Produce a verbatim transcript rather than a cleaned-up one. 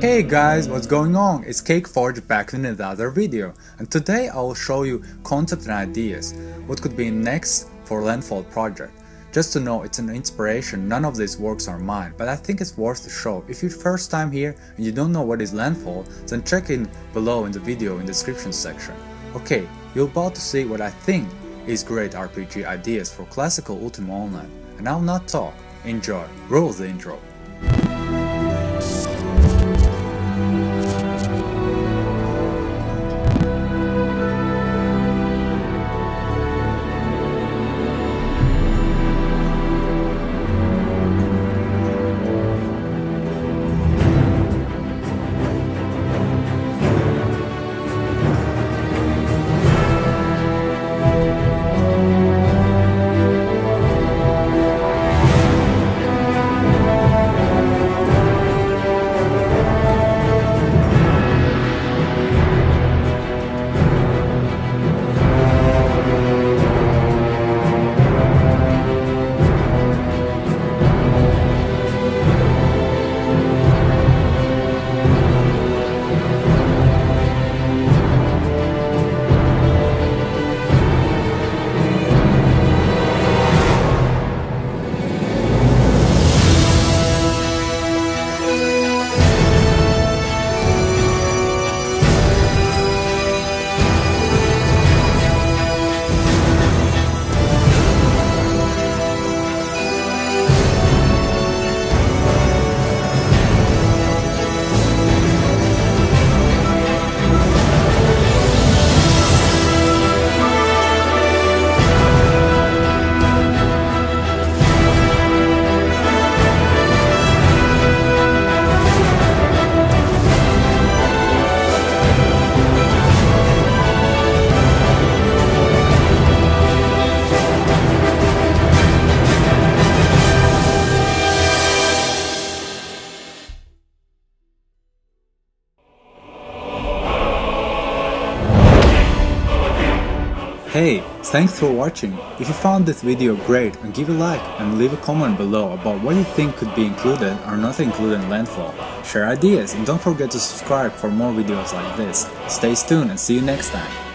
Hey guys, what's going on? It's CakeForge back in another video, and today I will show you concepts and ideas what could be next for Landfall project. Just to know, it's an inspiration, none of these works are mine, but I think it's worth to show. If you're first time here and you don't know what is Landfall, then check in below in the video in the description section. Okay, you're about to see what I think is great R P G ideas for classical Ultima Online, and I'll not talk. Enjoy. Roll the intro. Hey, thanks for watching. If you found this video great, and give a like and leave a comment below about what you think could be included or not included in Landfall. Share ideas and don't forget to subscribe for more videos like this. Stay tuned and see you next time.